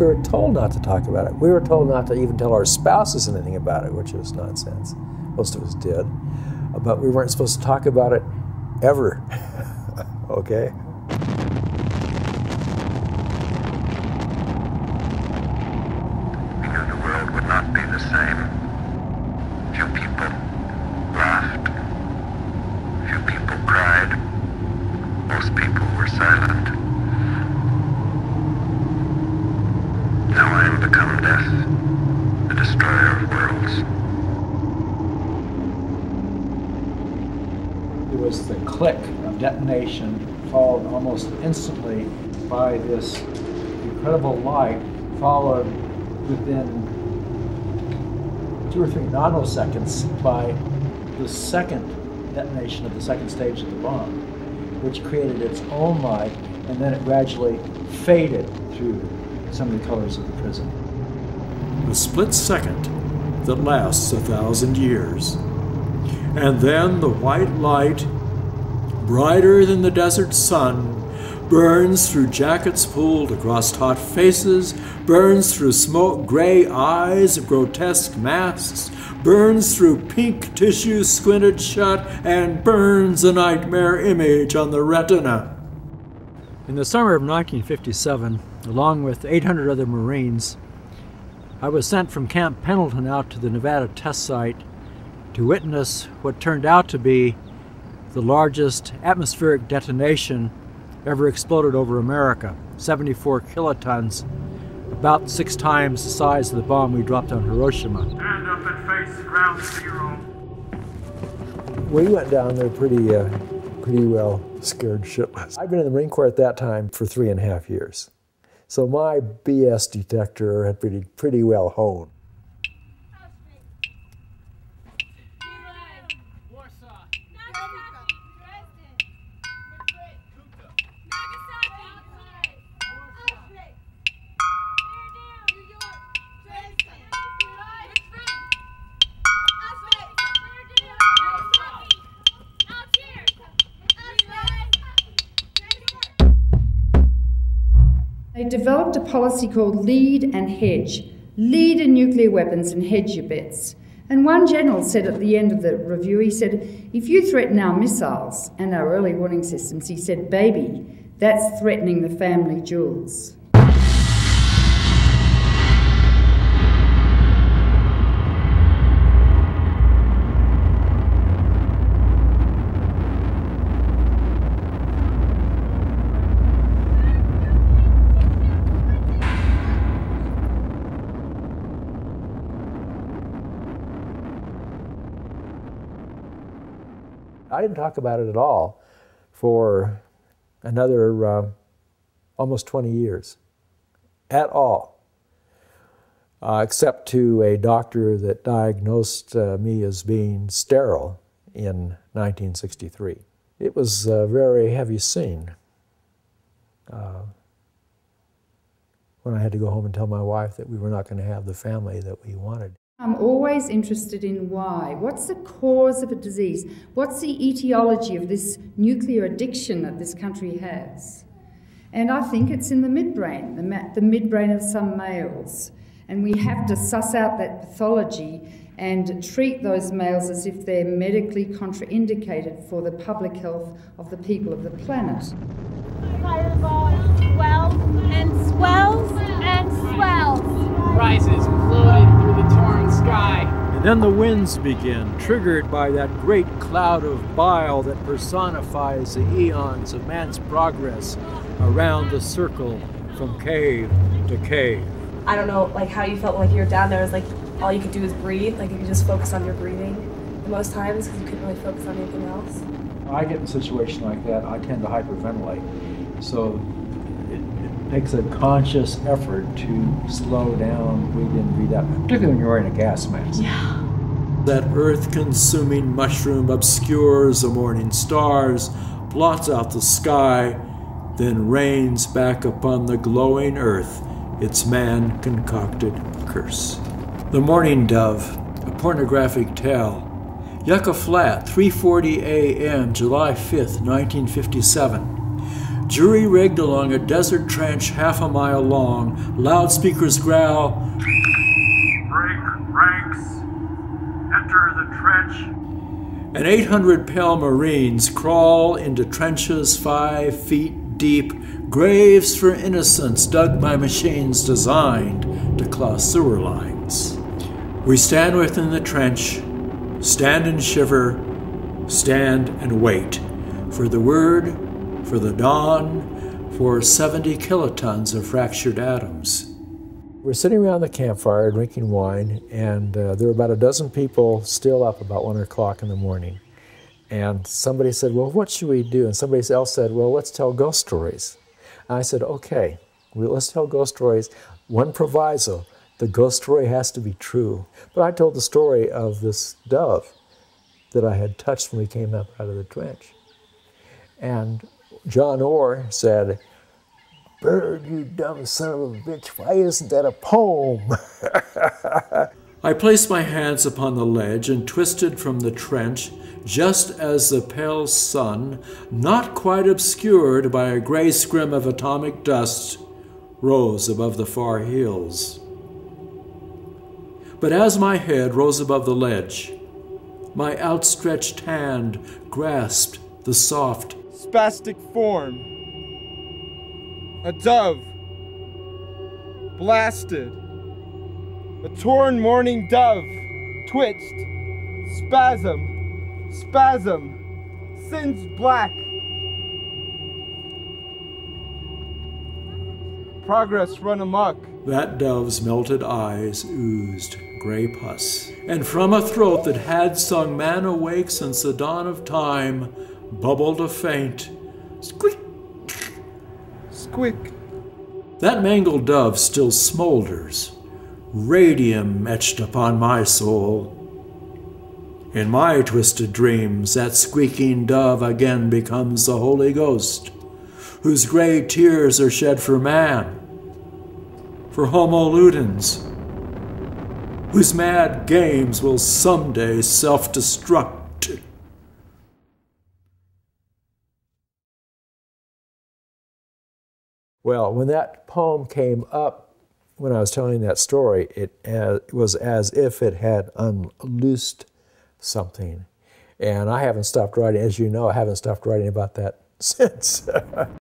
we were told not to talk about it. We were told not to even tell our spouses anything about it, which was nonsense. Most of us did. But we weren't supposed to talk about it ever, okay? Followed almost instantly by this incredible light, followed within 2 or 3 nanoseconds by the second detonation of the second stage of the bomb, which created its own light, and then it gradually faded through some of the colors of the prism. The split second that lasts 1,000 years. And then the white light, brighter than the desert sun, burns through jackets pulled across hot faces, burns through smoke-gray eyes of grotesque masks, burns through pink tissue squinted shut, and burns a nightmare image on the retina. In the summer of 1957, along with 800 other Marines, I was sent from Camp Pendleton out to the Nevada Test Site to witness what turned out to be the largest atmospheric detonation ever exploded over America, 74 kilotons, about 6 times the size of the bomb we dropped on Hiroshima. Stand up and face ground zero. We went down there pretty well scared shitless. I've been in the Marine Corps at that time for 3.5 years, so my BS detector had pretty well honed. They developed a policy called lead and hedge. Lead in nuclear weapons and hedge your bets. And one general said at the end of the review, he said, if you threaten our missiles and our early warning systems, he said, baby, that's threatening the family jewels. I didn't talk about it at all for another almost 20 years, at all, except to a doctor that diagnosed me as being sterile in 1963. It was a very heavy scene when I had to go home and tell my wife that we were not going to have the family that we wanted. I'm always interested in why. What's the cause of a disease? What's the etiology of this nuclear addiction that this country has? And I think it's in the midbrain, the midbrain of some males. And we have to suss out that pathology and treat those males as if they're medically contraindicated for the public health of the people of the planet. Fireball swells and swells and swells. Rises floated through the torn sky. And then the winds begin, triggered by that great cloud of bile that personifies the eons of man's progress around the circle from cave to cave. I don't know, like, how you felt like you were down there. It was like all you could do is breathe. Like, you could just focus on your breathing the most times because you couldn't really focus on anything else. When I get in a situation like that, I tend to hyperventilate. So makes a conscious effort to slow down, breathe in, breathe out, particularly when you're wearing a gas mask. Yeah. That earth-consuming mushroom obscures the morning stars, blots out the sky, then rains back upon the glowing earth its man-concocted curse. The Mourning Dove, a pornographic tale. Yucca Flat, 3:40 a.m., July 5th, 1957. Jury rigged along a desert trench 1/2 mile long. Loudspeakers growl, "Break ranks, enter the trench." And 800 pale Marines crawl into trenches 5 feet deep, graves for innocents dug by machines designed to claw sewer lines. We stand within the trench, stand and shiver, stand and wait for the word, for the dawn, for 70 kilotons of fractured atoms. We're sitting around the campfire drinking wine, and there were about a dozen people still up about 1 o'clock in the morning. And somebody said, "Well, what should we do?" And somebody else said, "Well, let's tell ghost stories." And I said, "Okay, well, let's tell ghost stories. One proviso, the ghost story has to be true." But I told the story of this dove that I had touched when we came up out of the trench. And John Orr said, "Bird, you dumb son of a bitch, why isn't that a poem?" I placed my hands upon the ledge and twisted from the trench just as the pale sun, not quite obscured by a gray scrim of atomic dust, rose above the far hills. But as my head rose above the ledge, my outstretched hand grasped the soft, spastic form. A dove, blasted. A torn mourning dove, twitched. Spasm, spasm, singed black. Progress run amok. That dove's melted eyes oozed gray pus. And from a throat that had sung man awake since the dawn of time, bubbled a faint squeak. Quick. That mangled dove still smolders, radium etched upon my soul. In my twisted dreams, that squeaking dove again becomes the Holy Ghost, whose gray tears are shed for man, for Homo Ludens, whose mad games will someday self-destruct. Well, when that poem came up, when I was telling that story, it was as if it had unloosed something. And I haven't stopped writing, as you know, I haven't stopped writing about that since.